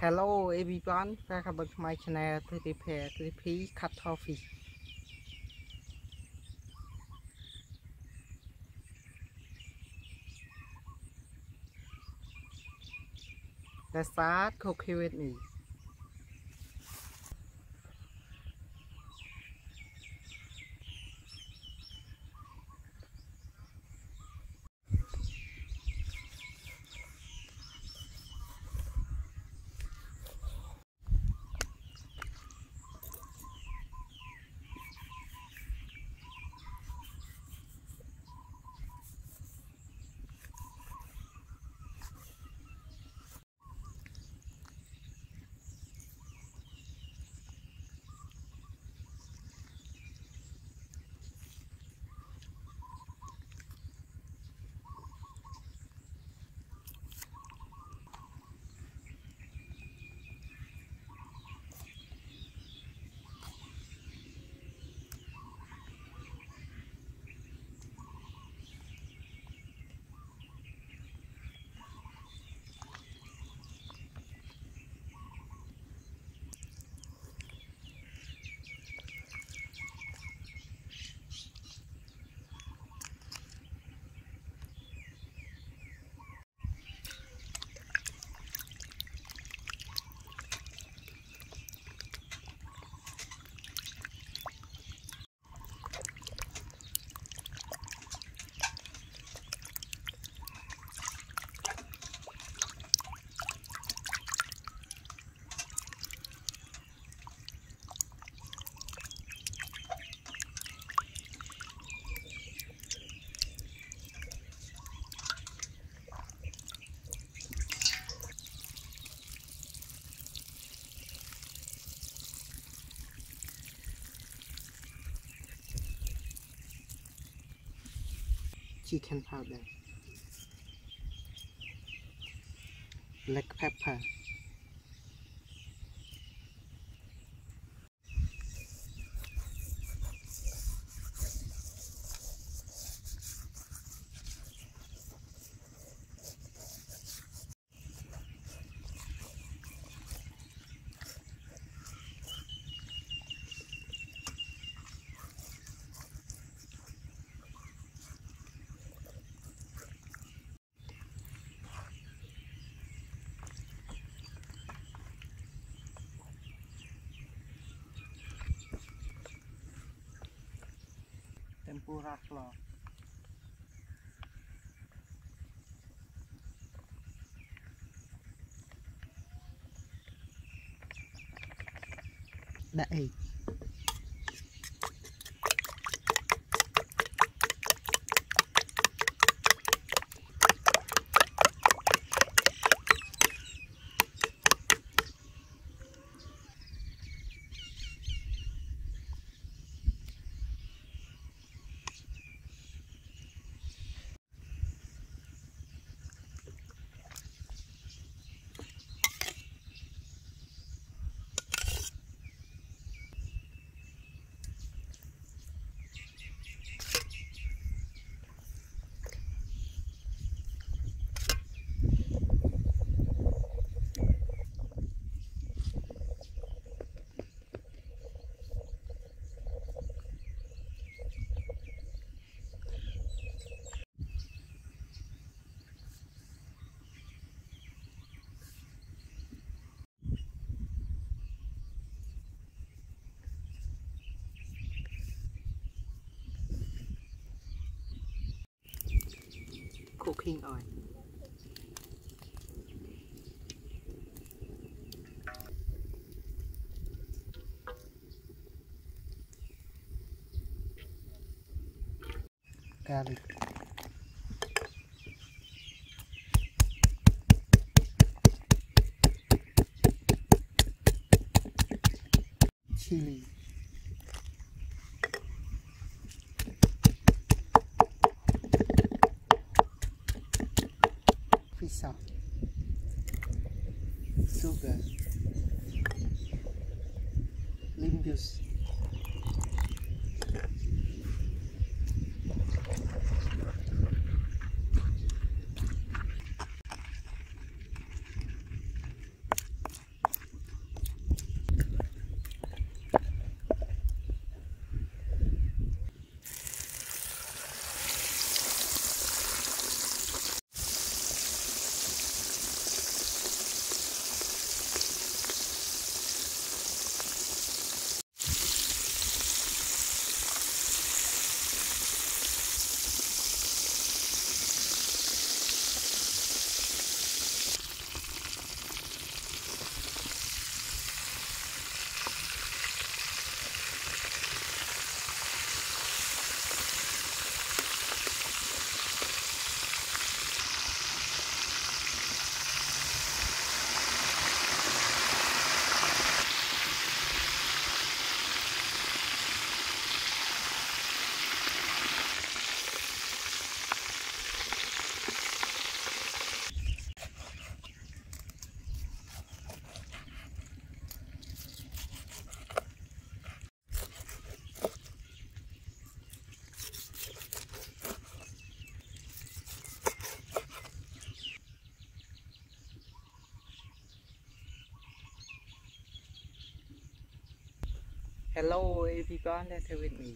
Hello everyone, welcome to my channel to prepare recipe cut toffee. Let's start cooking with me. Chicken powder, black pepper, tempura flor, đậy cooking oil, garlic, chili, salt, sugar, lime juice, Hello everyone, let's with me.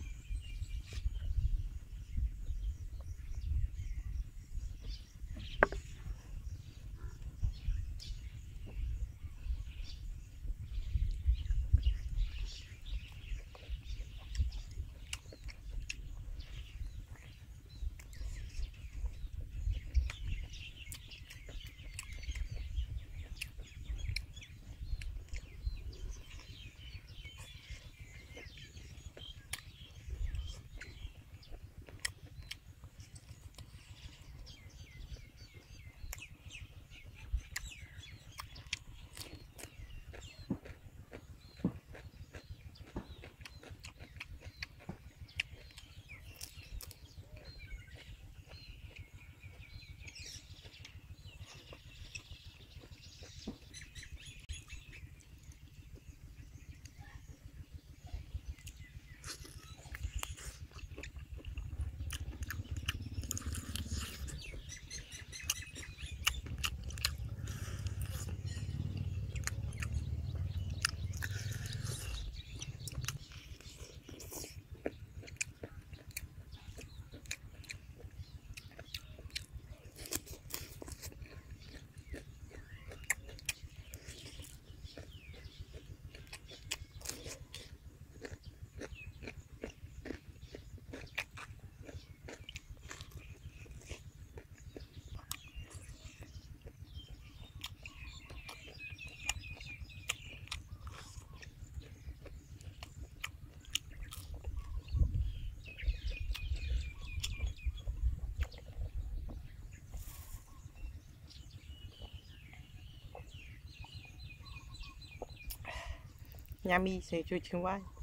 Yummy, say, choo choo, why?